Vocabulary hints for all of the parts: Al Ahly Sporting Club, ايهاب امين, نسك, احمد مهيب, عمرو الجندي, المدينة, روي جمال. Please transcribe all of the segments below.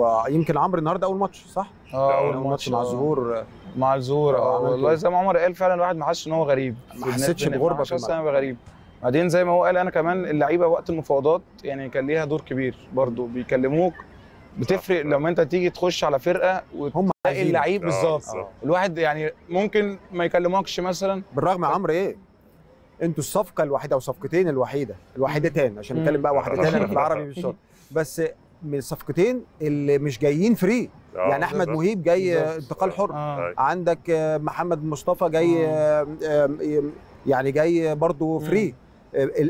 ويمكن عمرو النهارده اول ماتش صح؟ اول ماتش مع الظهور. مع الظهور والله زي ما عمر قال فعلا الواحد ما حسش ان هو غريب، ما حسيتش بغربه، حاسس ان انا غريب. بعدين زي ما هو قال انا كمان اللعيبه وقت المفاوضات يعني كان ليها دور كبير برضو، بيكلموك بتفرق لما انت تيجي تخش على فرقه وتلاقي اللعيب بالظبط. الواحد يعني ممكن ما يكلمكش مثلا، بالرغم عمرو ايه انتوا الصفقه الوحيده او صفقتين الوحيدتين عشان نتكلم بقى وحدتين انا بالعربي بالشرط، بس من الصفقتين اللي مش جايين فري يعني احمد مهيب جاي انتقال حر، عندك محمد مصطفى جاي يعني جاي برضو فري،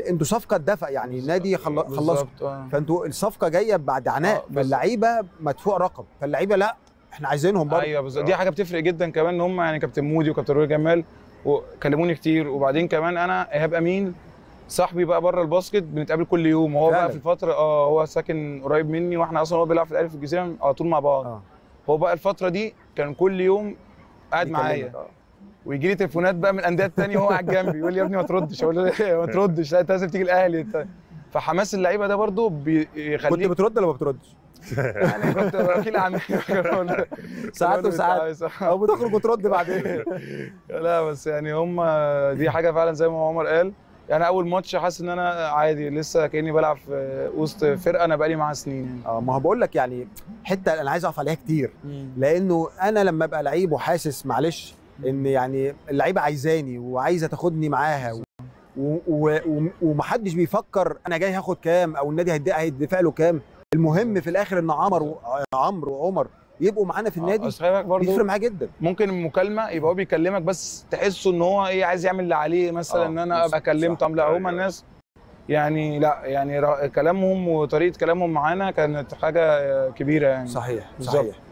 انتوا صفقه اتدفق يعني النادي خلصوا، فانتوا الصفقه جايه بعد عناء، فاللعيبه مدفوع رقم، فاللعيبه لا احنا عايزينهم برضو. ايوه بالظبط، دي حاجه بتفرق جدا كمان ان هم يعني كابتن مودي وكابتن روي جمال وكلموني كتير، وبعدين كمان انا ايهاب امين صاحبي بقى بره الباسكت بنتقابل كل يوم، وهو بقى في الفتره هو ساكن قريب مني واحنا اصلا هو بيلعب في الاهلي في الجزيره على طول مع بعض. هو بقى الفتره دي كان كل يوم قاعد معايا ويجي لي تليفونات بقى من انديه ثانيه وهو قاعد جنبي يقول لي يا ابني ما تردش، اقول له ما تردش لا انت لازم تيجي الاهلي. فحماس اللعيبه ده برضو بيخليك. كنت بترد ولا ما بتردش؟ يعني كنت وكيل عامل ساعات وساعات او بتخرج وترد بعدين. لا بس يعني هم دي حاجه فعلا زي ما عمر قال، يعني اول ماتش حاسس ان انا عادي لسه كاني بلعب في وسط فرقه انا بقالي معاها سنين. ما هو بقول لك يعني حته انا عايز اقف عليها كتير، لانه انا لما ابقى لعيب وحاسس معلش ان يعني اللعيبه عايزاني وعايزه تاخدني معاها ومحدش بيفكر انا جاي هاخد كام او النادي هيدفع له كام، المهم في الاخر ان عمرو وعمر يبقوا معانا في النادي بيفرق معاه جدا. ممكن المكالمه يبقى هو بيكلمك بس تحسه ان هو ايه عايز يعمل اللي عليه مثلا ان انا ابقى كلمت لا هم الناس يعني لا يعني كلامهم وطريقه كلامهم معانا كانت حاجه كبيره يعني. صحيح بالزبط. صحيح